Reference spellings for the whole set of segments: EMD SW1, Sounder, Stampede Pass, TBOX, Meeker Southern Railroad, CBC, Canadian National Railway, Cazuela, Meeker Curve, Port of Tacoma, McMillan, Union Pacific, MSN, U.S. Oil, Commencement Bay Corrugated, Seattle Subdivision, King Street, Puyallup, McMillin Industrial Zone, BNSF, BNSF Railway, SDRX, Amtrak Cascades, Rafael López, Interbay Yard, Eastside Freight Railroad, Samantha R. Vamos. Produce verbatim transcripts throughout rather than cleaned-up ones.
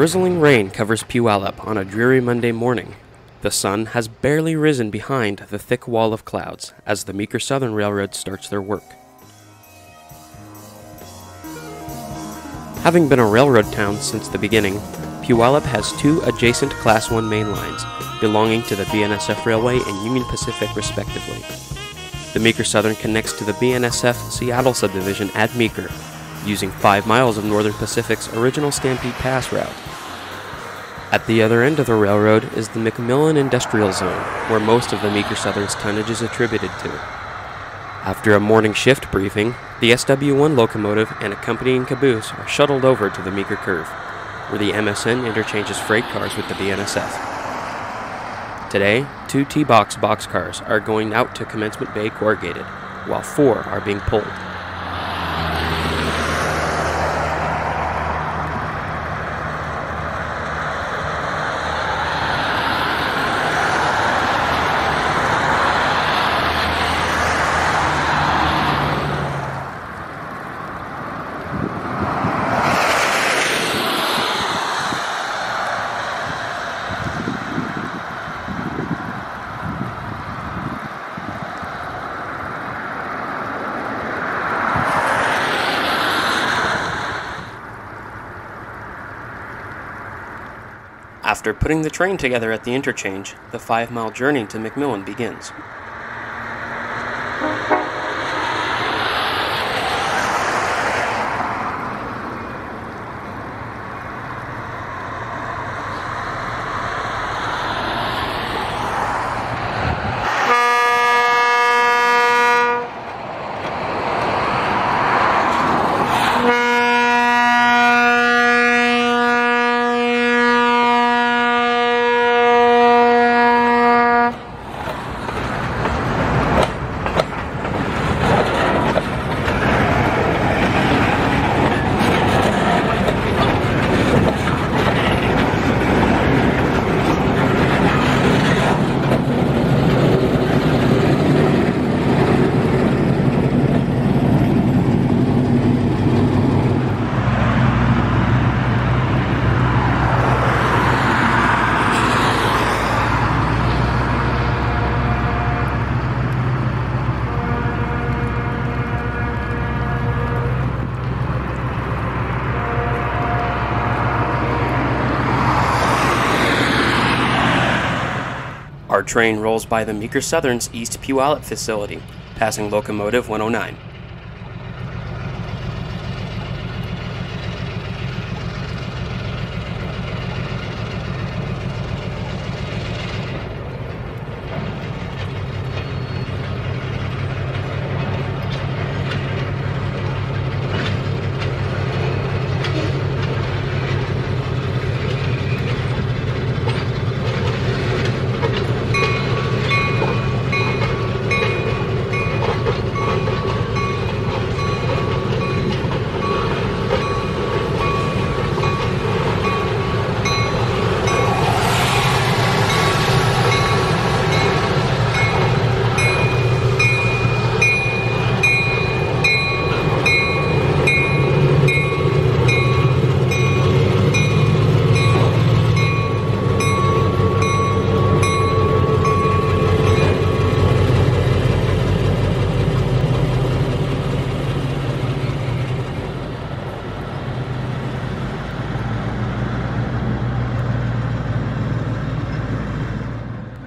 Drizzling rain covers Puyallup on a dreary Monday morning. The sun has barely risen behind the thick wall of clouds as the Meeker Southern Railroad starts their work. Having been a railroad town since the beginning, Puyallup has two adjacent Class one main lines, belonging to the B N S F Railway and Union Pacific respectively. The Meeker Southern connects to the B N S F Seattle Subdivision at Meeker, using five miles of Northern Pacific's original Stampede Pass route. At the other end of the railroad is the McMillin Industrial Zone, where most of the Meeker Southern's tonnage is attributed to. After a morning shift briefing, the S W one locomotive and accompanying caboose are shuttled over to the Meeker Curve, where the M S N interchanges freight cars with the B N S F. Today, two T-box boxcars are going out to Commencement Bay Corrugated, while four are being pulled. After putting the train together at the interchange, the five-mile journey to McMillin begins. Our train rolls by the Meeker Southern's East Puyallup facility, passing locomotive one oh nine.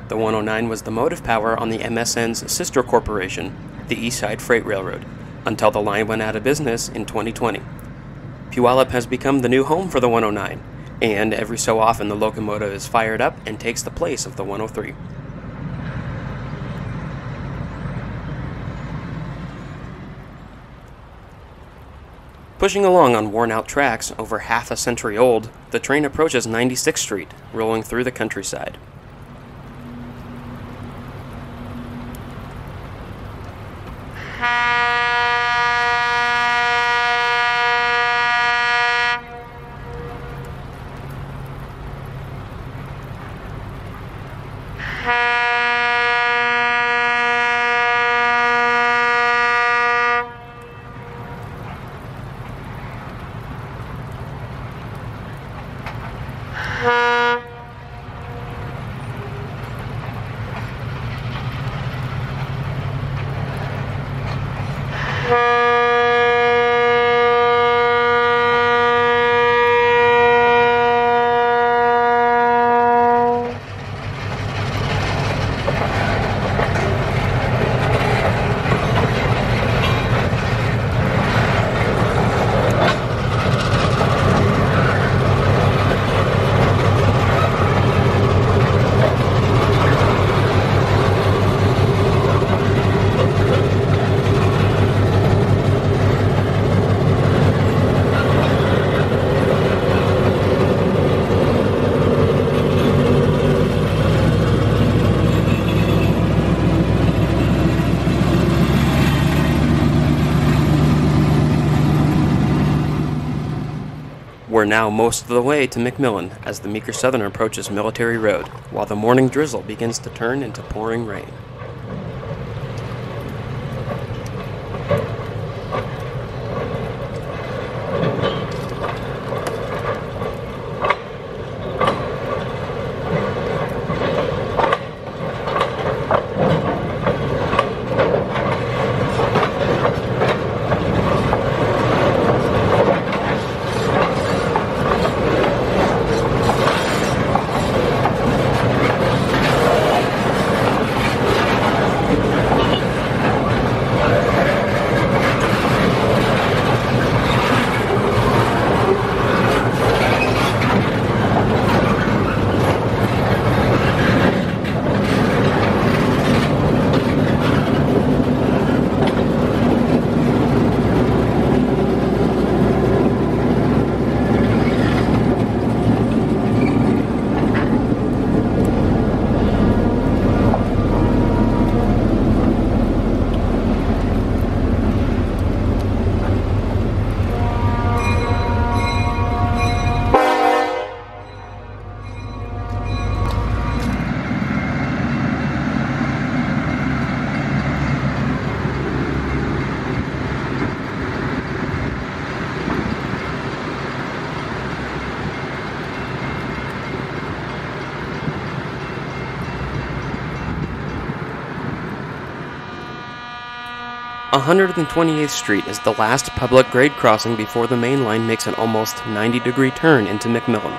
The one oh nine was the motive power on the M S N's sister corporation, the Eastside Freight Railroad, until the line went out of business in twenty twenty. Puyallup has become the new home for the one oh nine, and every so often the locomotive is fired up and takes the place of the one oh three. Pushing along on worn-out tracks over half a century old, the train approaches ninety-sixth Street, rolling through the countryside. We're now most of the way to McMillin as the Meeker Southern approaches Military Road, while the morning drizzle begins to turn into pouring rain. one hundred twenty-eighth Street is the last public grade crossing before the main line makes an almost ninety degree turn into McMillin.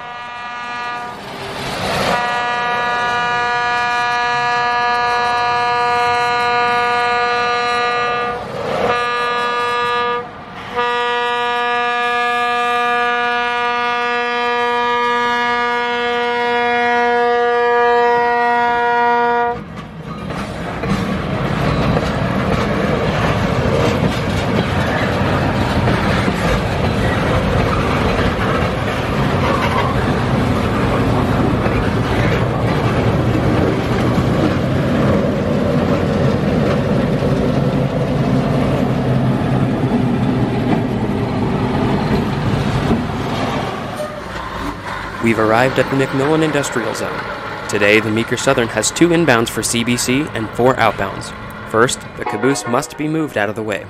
We've arrived at the McMillin Industrial Zone. Today, the Meeker Southern has two inbounds for C B C and four outbounds. First, the caboose must be moved out of the way.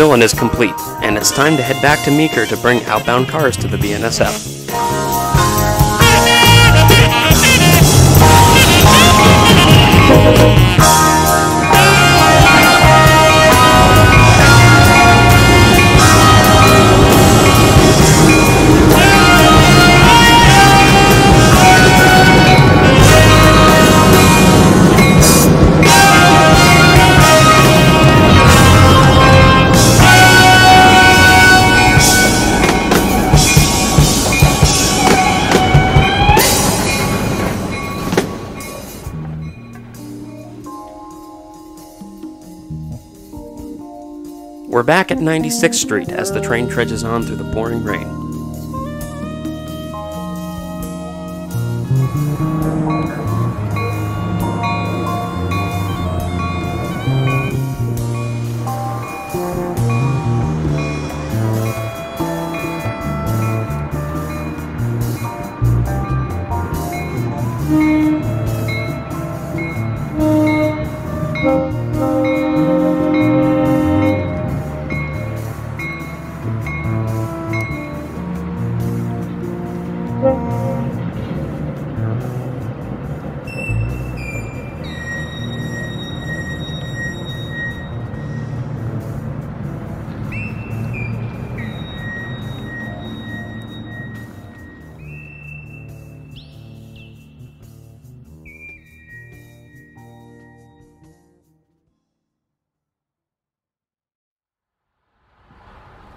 McMillin is complete, and it's time to head back to Meeker to bring outbound cars to the B N S F. We're back at ninety-sixth street as the train trudges on through the pouring rain.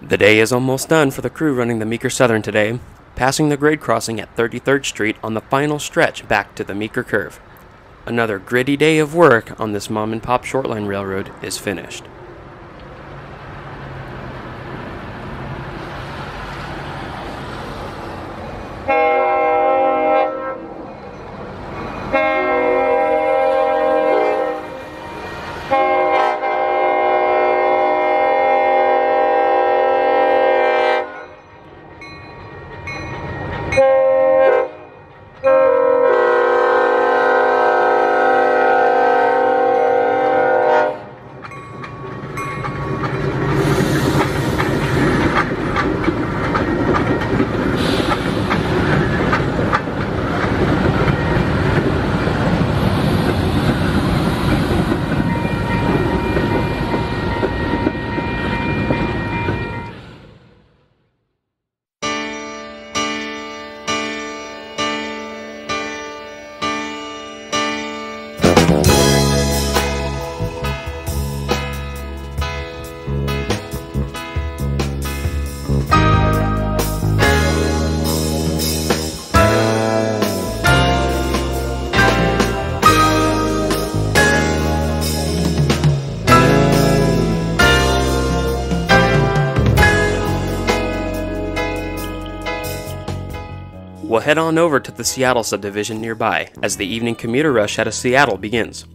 The day is almost done for the crew running the Meeker Southern today, passing the grade crossing at thirty-third street on the final stretch back to the Meeker Curve. Another gritty day of work on this mom and pop shortline railroad is finished. We'll head on over to the Seattle Subdivision nearby, as the evening commuter rush out of Seattle begins.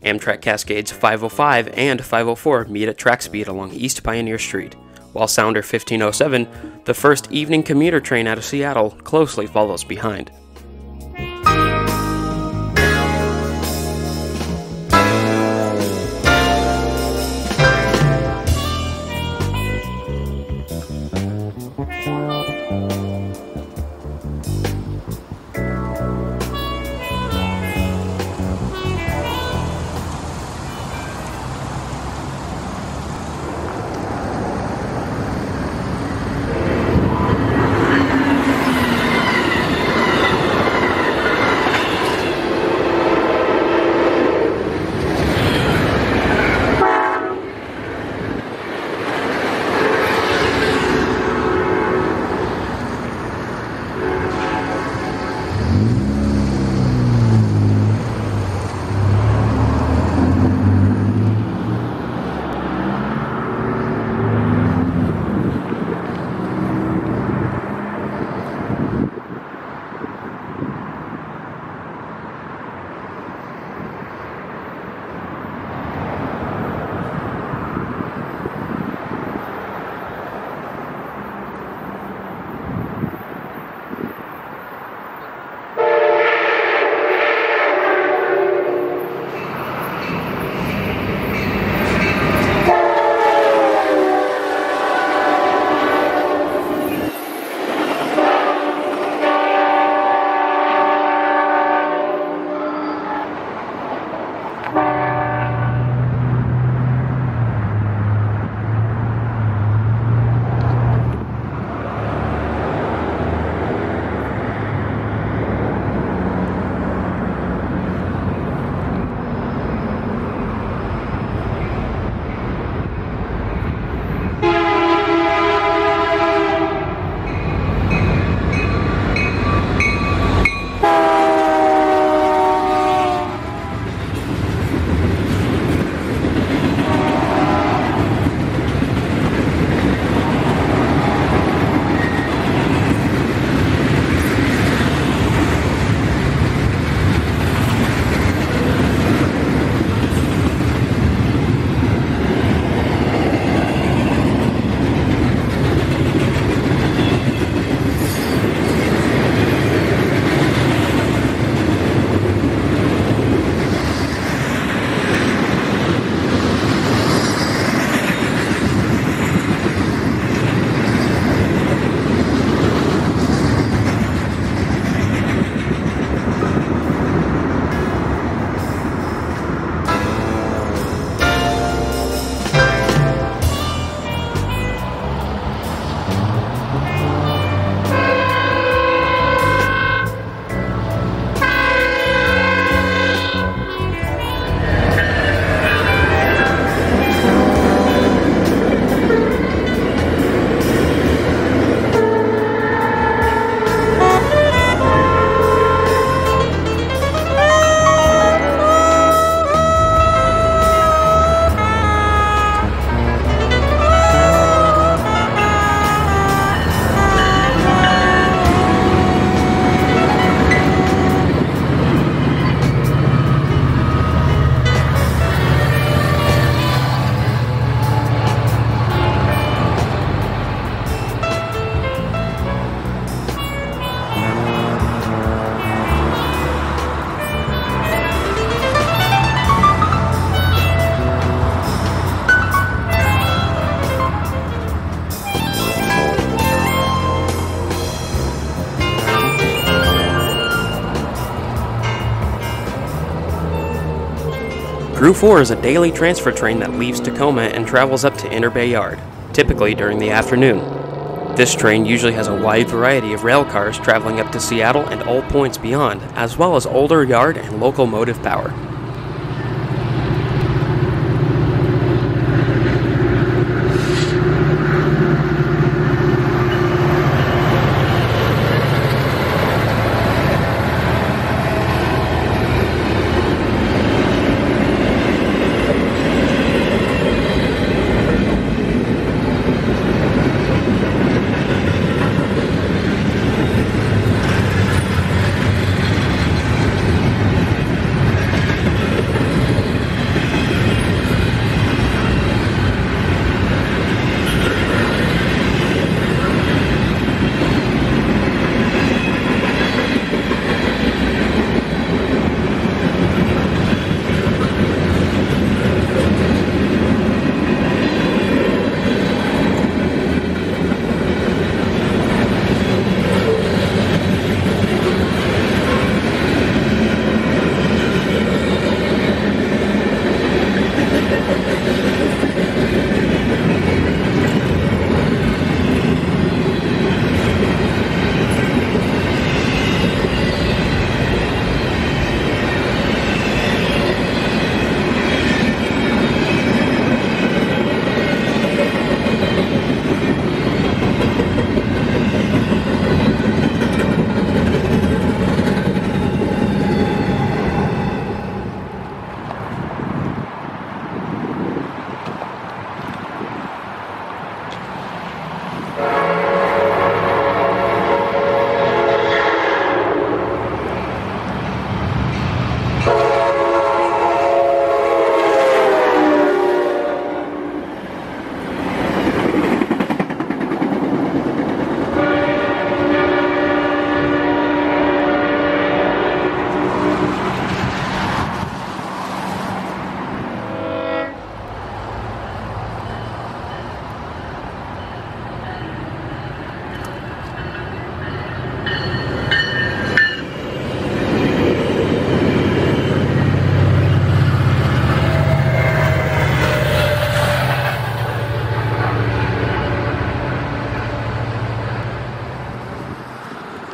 Amtrak Cascades five oh five and five oh four meet at track speed along East Pioneer Street, while Sounder fifteen oh seven, the first evening commuter train out of Seattle, closely follows behind. Crew four is a daily transfer train that leaves Tacoma and travels up to Interbay Yard, typically during the afternoon. This train usually has a wide variety of rail cars traveling up to Seattle and all points beyond, as well as older yard and local motive power.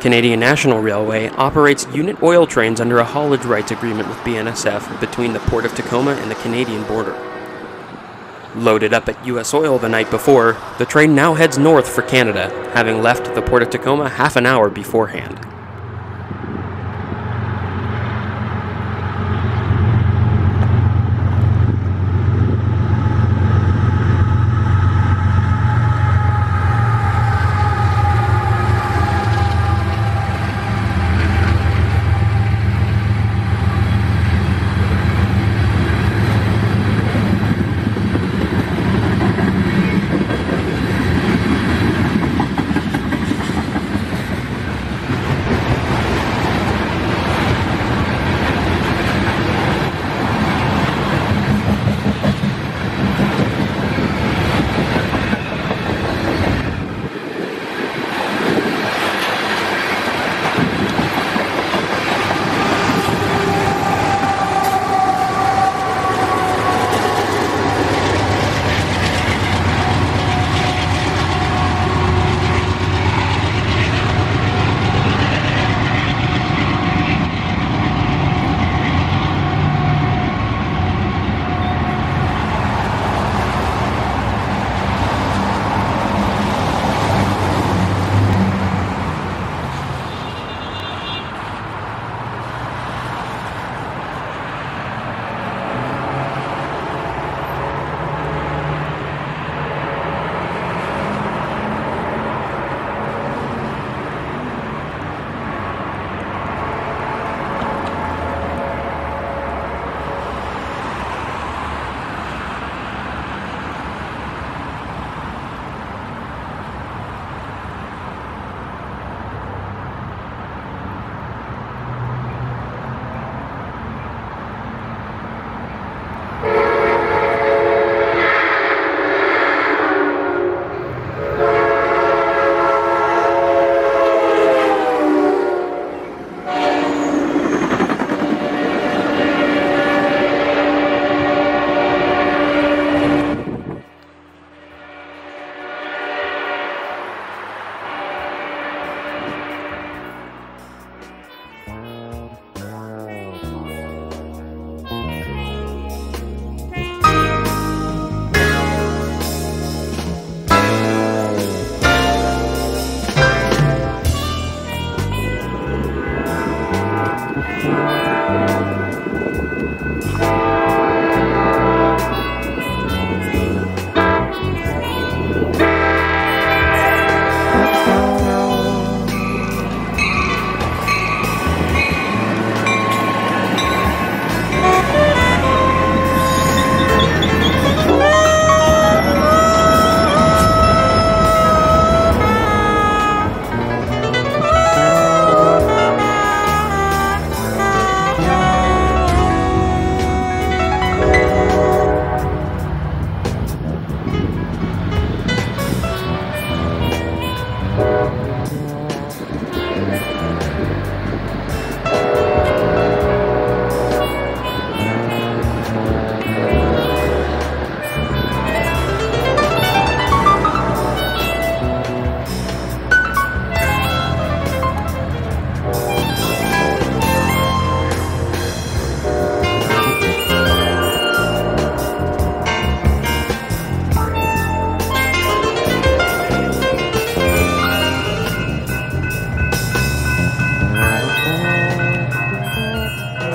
Canadian National Railway operates unit oil trains under a haulage rights agreement with B N S F between the Port of Tacoma and the Canadian border. Loaded up at U S Oil the night before, the train now heads north for Canada, having left the Port of Tacoma half an hour beforehand.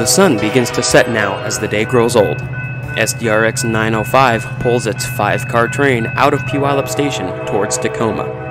The sun begins to set now as the day grows old. S D R X nine oh five pulls its five-car train out of Puyallup Station towards Tacoma.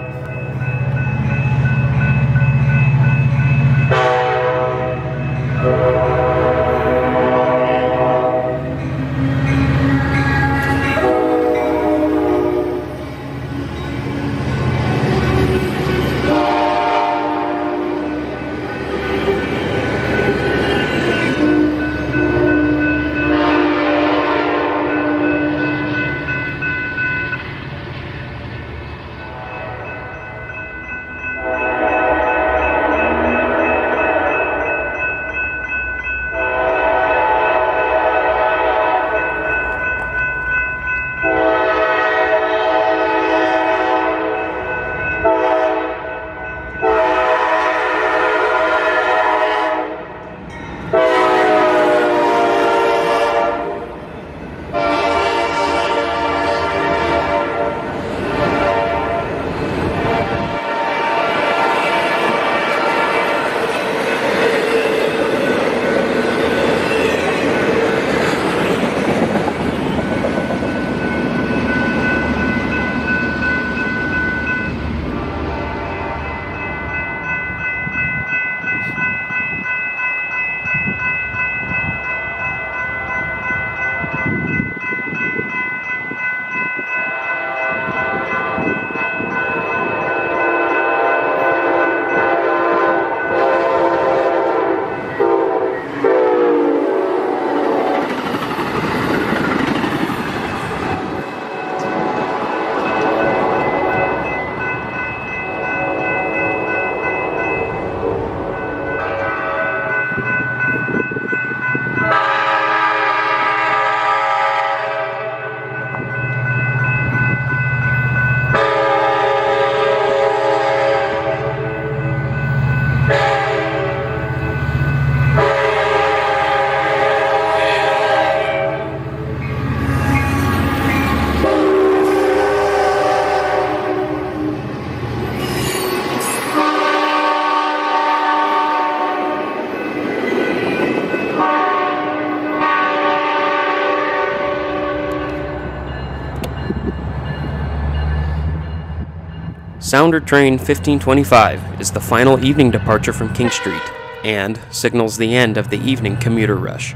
Sounder Train fifteen twenty-five is the final evening departure from King Street and signals the end of the evening commuter rush.